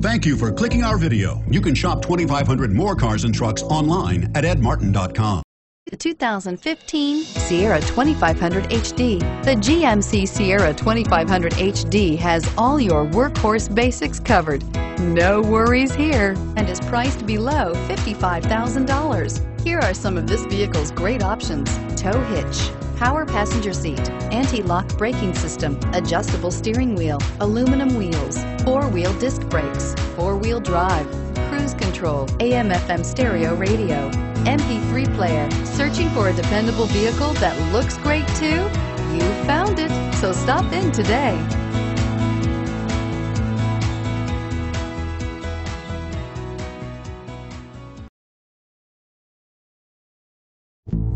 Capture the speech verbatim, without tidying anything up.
Thank you for clicking our video. You can shop twenty-five hundred more cars and trucks online at Ed Martin dot com. The two thousand fifteen Sierra twenty-five hundred H D. The G M C Sierra twenty-five hundred H D has all your workhorse basics covered. No worries here, and is priced below fifty-five thousand dollars. Here are some of this vehicle's great options: tow hitch, power passenger seat, anti-lock braking system, adjustable steering wheel, aluminum wheels, four-wheel disc brakes, four-wheel drive, cruise control, A M F M stereo radio, M P three player. Searching for a dependable vehicle that looks great too? You found it, so stop in today.